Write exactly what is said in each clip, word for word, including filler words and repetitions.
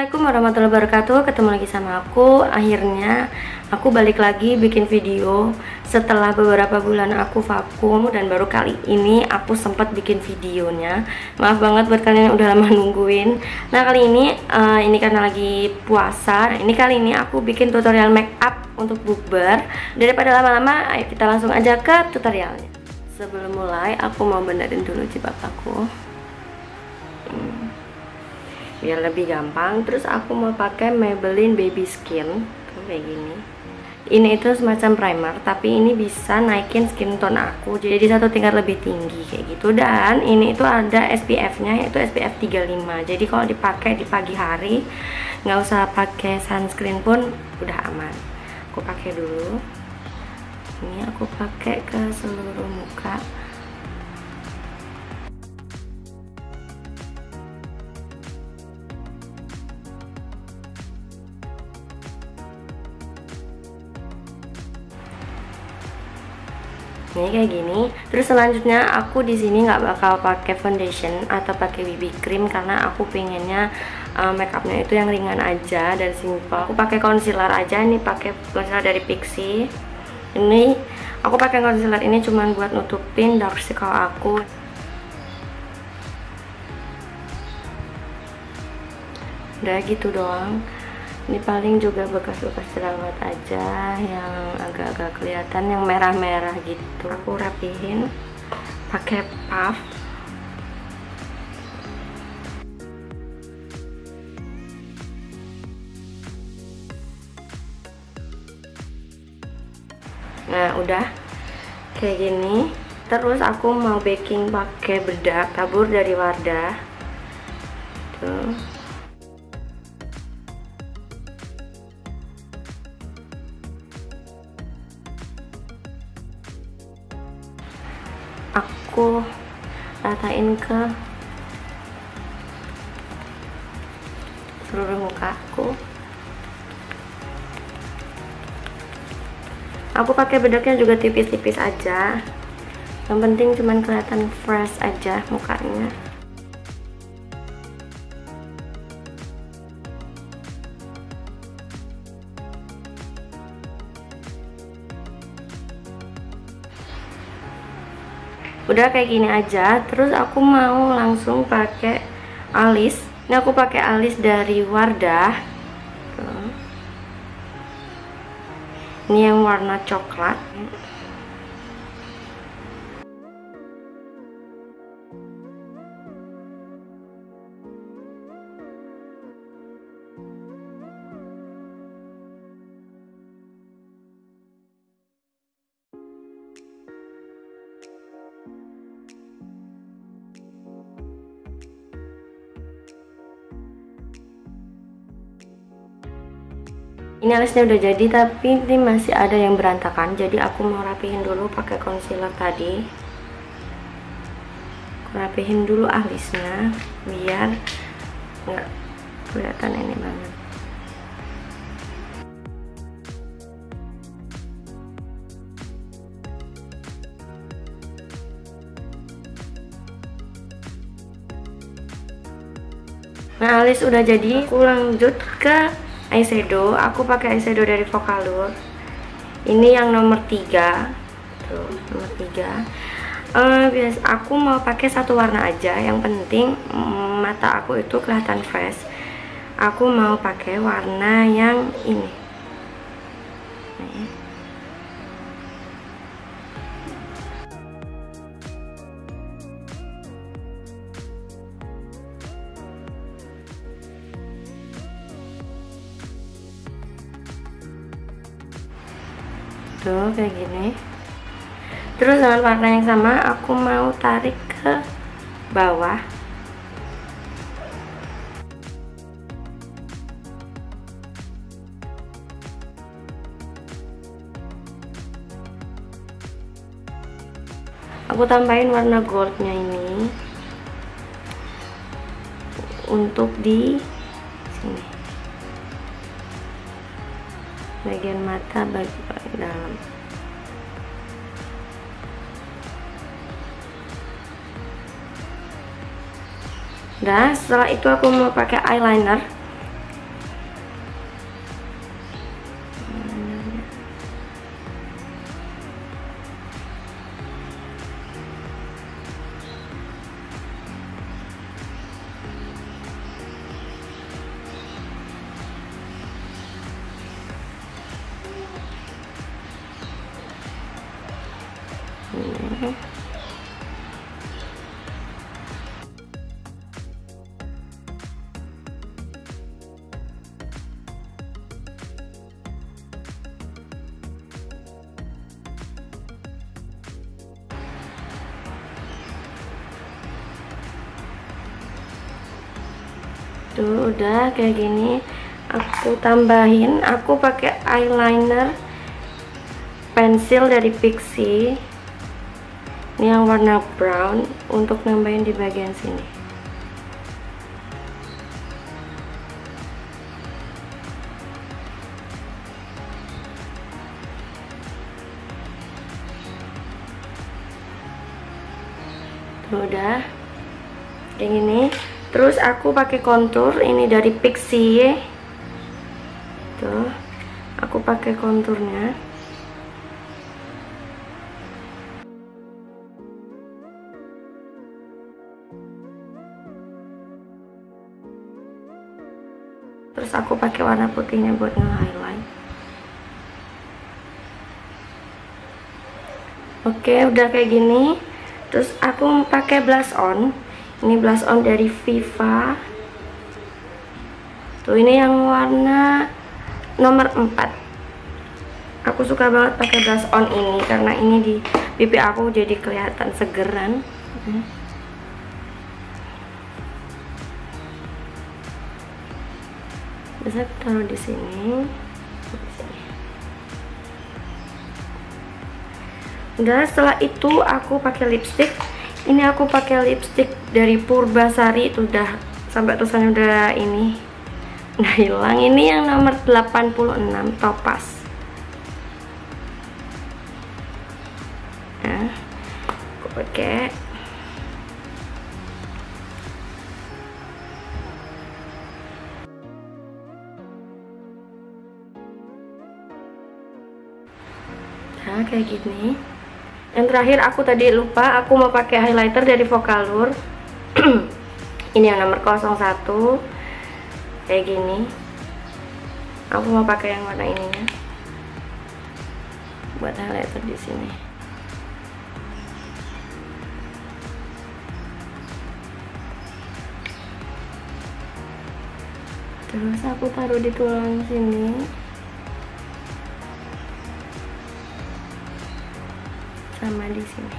Assalamualaikum warahmatullahi wabarakatuh. Ketemu lagi sama aku. Akhirnya aku balik lagi bikin video setelah beberapa bulan aku vakum, dan baru kali ini aku sempat bikin videonya. Maaf banget buat kalian yang udah lama nungguin. Nah kali ini uh, ini karena lagi puasa. Ini kali ini aku bikin tutorial make up untuk bukber. Daripada lama-lama, ayo kita langsung aja ke tutorialnya. Sebelum mulai aku mau benerin dulu jilbab aku biar lebih gampang. Terus aku mau pakai Maybelline Baby Skin tuh kayak gini. Ini itu semacam primer, tapi ini bisa naikin skin tone aku jadi satu tingkat lebih tinggi kayak gitu. Dan ini itu ada S P F-nya, yaitu S P F tiga puluh lima. Jadi kalau dipakai di pagi hari nggak usah pakai sunscreen pun udah aman. Aku pakai dulu. Ini aku pakai ke seluruh muka. Nih kayak gini. Terus selanjutnya aku di sini nggak bakal pakai foundation atau pakai B B cream karena aku pengennya uh, make upnya itu yang ringan aja dan simple. Aku pakai concealer aja. Ini pakai concealer dari Pixy. Ini aku pakai concealer ini cuman buat nutupin dark circle aku. Udah gitu doang. Ini paling juga bekas-bekas jerawat aja yang agak-agak kelihatan, yang merah-merah gitu. Aku rapihin pakai puff. Nah udah kayak gini. Terus aku mau baking pakai bedak tabur dari Wardah tuh. Aku ratain ke seluruh muka aku. Aku pakai bedaknya juga tipis-tipis aja. Yang penting cuman kelihatan fresh aja mukanya. Udah kayak gini aja. Terus aku mau langsung pakai alis. Ini aku pakai alis dari Wardah. Tuh. Ini yang warna coklat. Ini alisnya udah jadi, tapi ini masih ada yang berantakan. Jadi aku mau rapihin dulu pakai concealer tadi. Aku rapihin dulu alisnya biar nggak kelihatan ini banget. Nah alis udah jadi, aku lanjut ke eyeshadow. Aku pakai eyeshadow dari Focallure. Ini yang nomor tiga. Tuh, nomor tiga. Uh, biasa aku mau pakai satu warna aja. Yang penting mm, mata aku itu kelihatan fresh. Aku mau pakai warna yang ini. Nih. Tuh, kayak gini. Terus dengan warna yang sama aku mau tarik ke bawah. Aku tambahin warna goldnya ini untuk di sini bagian mata bagian dalam. Dan setelah itu aku mau pakai eyeliner. Mm-hmm. Tuh, udah kayak gini. Aku tambahin, aku pakai eyeliner pensil dari Pixy. Ini yang warna brown untuk nambahin di bagian sini. Tuh, udah kayak gini. Terus aku pakai kontur ini dari Pixy. Tuh, aku pakai konturnya. Terus aku pakai warna putihnya buat nge-highlight. Oke, udah kayak gini. Terus aku pakai blush on. Ini blush on dari Viva. Tuh, ini yang warna nomor empat. Aku suka banget pakai blush on ini karena ini di pipi aku jadi kelihatan segeran. Bisa aku taruh di sini. Udah, setelah itu aku pakai lipstick. Ini aku pakai lipstick dari Purbasari. Itu udah sampai tulisannya udah ini. Nah, hilang. Ini yang nomor delapan puluh enam, Topas. Nah, aku pakai. Nah, kayak gini. Yang terakhir aku tadi lupa, aku mau pakai highlighter dari Focallure. Ini yang nomor nol satu. Kayak gini, aku mau pakai yang warna ininya buat highlighter di sini. Terus aku taruh di tulang sini sama di sini.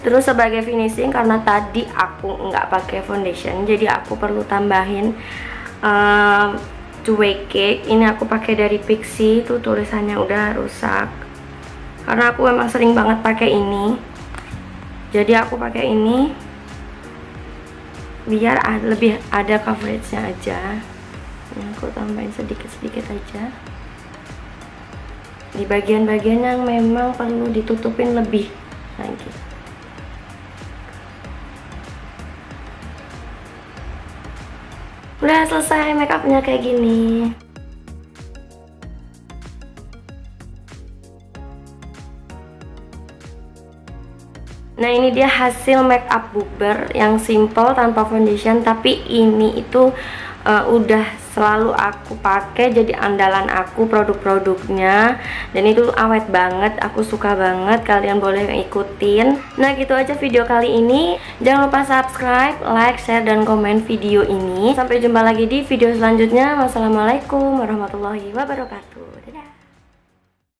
Terus sebagai finishing, karena tadi aku nggak pakai foundation, jadi aku perlu tambahin um, Two Cake. Ini aku pakai dari Pixy. Itu tulisannya udah rusak karena aku memang sering banget pakai ini. Jadi aku pakai ini biar lebih ada coveragenya aja. Ini aku tambahin sedikit-sedikit aja di bagian-bagian yang memang perlu ditutupin lebih lagi. Udah selesai make upnya kayak gini. Nah, ini dia hasil make up bukber yang simple tanpa foundation, tapi ini itu uh, udah selalu aku pakai, jadi andalan aku produk-produknya, dan itu awet banget, aku suka banget. Kalian boleh ikutin. Nah, gitu aja video kali ini. Jangan lupa subscribe, like, share, dan komen video ini. Sampai jumpa lagi di video selanjutnya. Wassalamualaikum warahmatullahi wabarakatuh. Dadah.